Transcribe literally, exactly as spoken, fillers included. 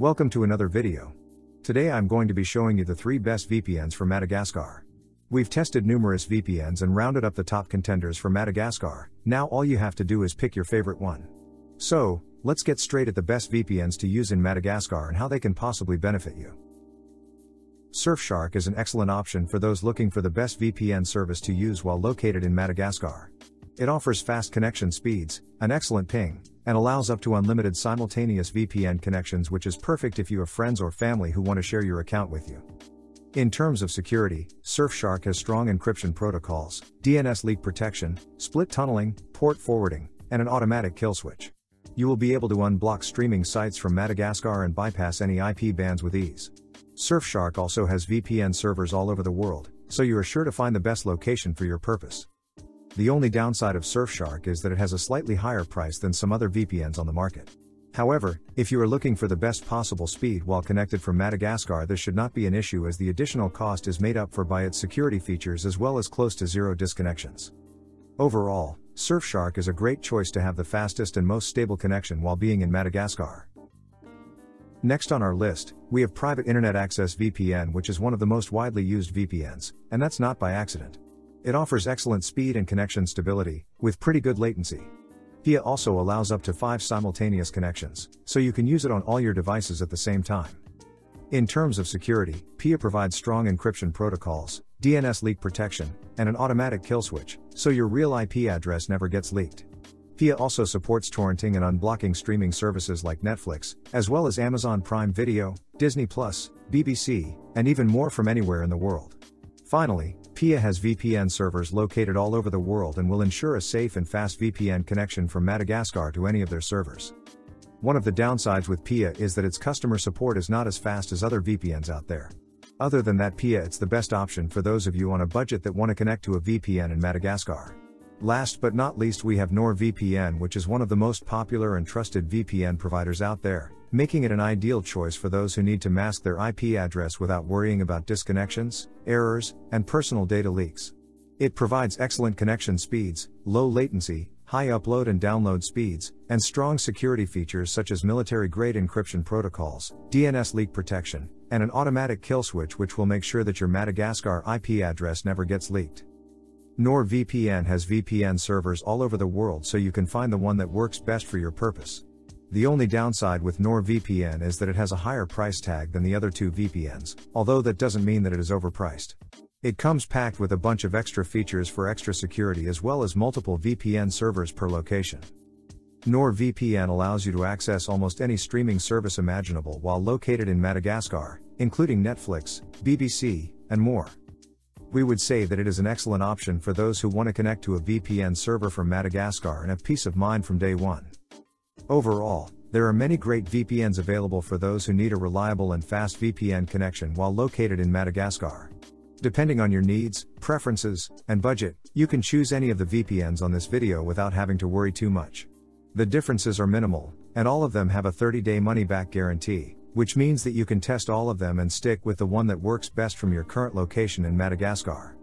Welcome to another video. Today I'm going to be showing you the three best V P Ns for Madagascar. We've tested numerous V P Ns and rounded up the top contenders for Madagascar. Now all you have to do is pick your favorite one. So, let's get straight at the best V P Ns to use in Madagascar and how they can possibly benefit you. Surfshark is an excellent option for those looking for the best V P N service to use while located in Madagascar. It offers fast connection speeds, an excellent ping, and allows up to unlimited simultaneous V P N connections, which is perfect if you have friends or family who want to share your account with you. In terms of security, Surfshark has strong encryption protocols, D N S leak protection, split tunneling, port forwarding, and an automatic kill switch. You will be able to unblock streaming sites from Madagascar and bypass any I P bans with ease. Surfshark also has V P N servers all over the world, so you are sure to find the best location for your purpose. The only downside of Surfshark is that it has a slightly higher price than some other V P Ns on the market. However, if you are looking for the best possible speed while connected from Madagascar, this should not be an issue, as the additional cost is made up for by its security features as well as close to zero disconnections. Overall, Surfshark is a great choice to have the fastest and most stable connection while being in Madagascar. Next on our list, we have Private Internet Access V P N, which is one of the most widely used V P Ns, and that's not by accident. It offers excellent speed and connection stability, with pretty good latency. V I A also allows up to five simultaneous connections, so you can use it on all your devices at the same time. In terms of security, P I A provides strong encryption protocols, D N S leak protection, and an automatic kill switch, so your real I P address never gets leaked. P I A also supports torrenting and unblocking streaming services like Netflix, as well as Amazon Prime Video, Disney plus, B B C, and even more from anywhere in the world. Finally, P I A has V P N servers located all over the world and will ensure a safe and fast V P N connection from Madagascar to any of their servers. One of the downsides with P I A is that its customer support is not as fast as other V P Ns out there. Other than that, P I A it's the best option for those of you on a budget that want to connect to a V P N in Madagascar. Last but not least, we have NordVPN, which is one of the most popular and trusted V P N providers out there, making it an ideal choice for those who need to mask their I P address without worrying about disconnections, errors, and personal data leaks. It provides excellent connection speeds, low latency, high upload and download speeds, and strong security features such as military-grade encryption protocols, D N S leak protection, and an automatic kill switch, which will make sure that your Madagascar I P address never gets leaked. NordVPN has V P N servers all over the world, so you can find the one that works best for your purpose. The only downside with NordVPN is that it has a higher price tag than the other two V P Ns, although that doesn't mean that it is overpriced. It comes packed with a bunch of extra features for extra security, as well as multiple V P N servers per location. NordVPN allows you to access almost any streaming service imaginable while located in Madagascar, including Netflix, B B C, and more. We would say that it is an excellent option for those who want to connect to a V P N server from Madagascar and have peace of mind from day one. Overall, there are many great V P Ns available for those who need a reliable and fast V P N connection while located in Madagascar. Depending on your needs, preferences, and budget, you can choose any of the V P Ns on this video without having to worry too much. The differences are minimal, and all of them have a thirty day money-back guarantee, which means that you can test all of them and stick with the one that works best from your current location in Madagascar.